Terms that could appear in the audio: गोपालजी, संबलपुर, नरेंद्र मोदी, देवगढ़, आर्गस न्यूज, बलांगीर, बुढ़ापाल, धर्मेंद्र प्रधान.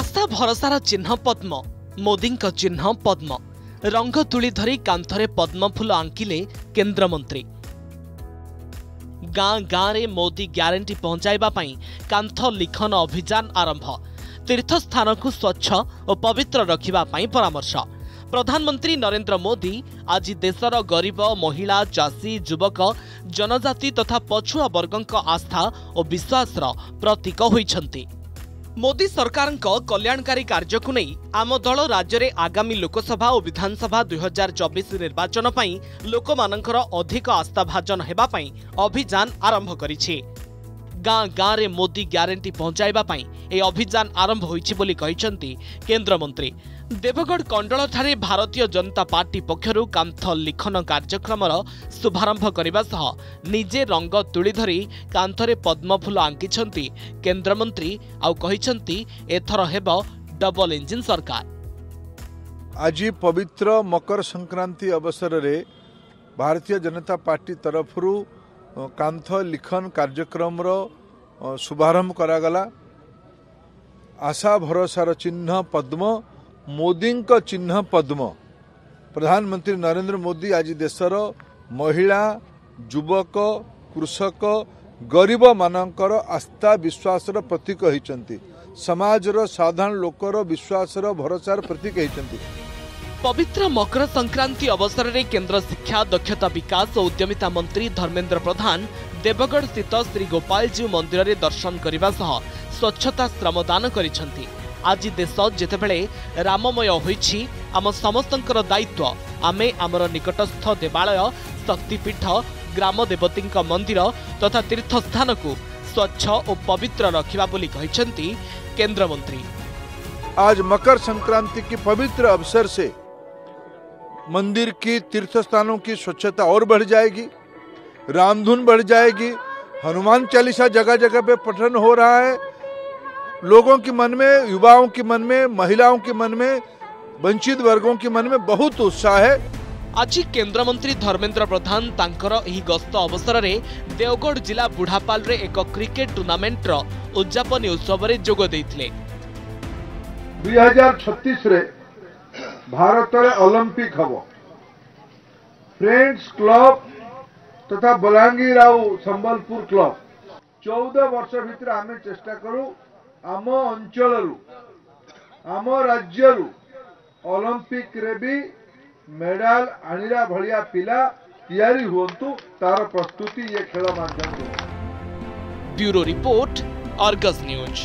आशा भरोसार चिह्न पद्म, मोदी चिह्न पद्म। रंग तुली धरी कांथरे पद्मफूल आंकिले केंद्रमंत्री। गाँ गाँ रे मोदी ग्यारंटी पहुंचाइबा पई कांथ लिखन अभियान आरंभ। तीर्थस्थान को स्वच्छ और पवित्र रखिबा पई परामर्श। प्रधानमंत्री नरेंद्र मोदी आज देशर गरीब, महिला, चाषी, युवक, जनजाति तथा पछुआ वर्गक आस्था और विश्वासर प्रतीक होइछंती। मोदी सरकार कल्याणकारी कार्य को नहीं आम दल राज्य में आगामी लोकसभा और विधानसभा 2024 निर्वाचन पाई लोक मानकर अधिक आस्थाभाजन होगापी अभियान आरंभ करिछि। गाँ गाँ रे मोदी ग्यारंटी पहुंचाइबा पई ए अभियान आरंभ होइछि बोली कहिसंती केंद्रमंत्री। देवगढ़ कंडल ठारे भारतीय जनता पार्टी पक्षरु कांथ लिखन कार्यक्रमर शुभारंभ करिबा सह निजे रंग तुली धरी कांथरे पद्मफूल आंकिछंती केंद्रमंत्री। आउ कहिसंती एथर हेबो डबल इंजिन सरकार। आज पवित्र मकर संक्रांति अवसर रे भारतीय जनता पार्टी तरफरु कांथ लिखन कार्यक्रम रो शुभारंभ करागला। आशा भरोसार चिन्ह पद्म, मोदी का चिन्ह पद्म। प्रधानमंत्री नरेंद्र मोदी आज देशर महिला, युवक, कृषक, गरीब मानकर आस्था विश्वासर प्रतीक होती। समाजर साधारण लोकर विश्वासर भरोसार प्रतीक होती। पवित्र मकर संक्रांति अवसर में केंद्र शिक्षा, दक्षता विकास और उद्यमिता मंत्री धर्मेंद्र प्रधान देवगढ़ स्थित श्री गोपालजी मंदिर में दर्शन करने स्वच्छता श्रमदान करिसेंती। आज देश जितेबेले राममय होइछि आम समस्तंकर दायित्व आमे आमर निकटस्थ देवालय, शक्तिपीठ, ग्राम देवती मंदिर तथा तीर्थस्थान को स्वच्छ और पवित्र रखिबा बोली कहिसेंती केंद्रमंत्री। आज मकर संक्रांति की पवित्र अवसर से मंदिर की, तीर्थस्थानों की स्वच्छता और बढ़ जाएगी, रामधुन बढ़ जाएगी, हनुमान चालीसा जगह जगह पे पठन हो रहा है। लोगों के मन में, युवाओं के मन में, महिलाओं के मन में, वंचित वर्गों के मन में बहुत उत्साह है। आज केंद्र मंत्री धर्मेंद्र प्रधान तांकर एही गस्त अवसर रे देवगढ़ जिला बुढ़ापाल रे एक क्रिकेट टूर्नामेंट रो उद्यापन उत्सव रे जोग देइथिले। 2036 रे भारत रे ओलंपिक हबो। फ्रेंड्स क्लब तथा बलांगीर आउ संबलपुर क्लब 14 वर्ष भीतर आमे चेष्टा करू आम अंचल आम राज्य ओलंपिक रे भी मेडाल आणिरा भलिया पिला तैयारी होंतु तार प्रस्तुति ये खेल माध्यम। Bureau report, आर्गस न्यूज।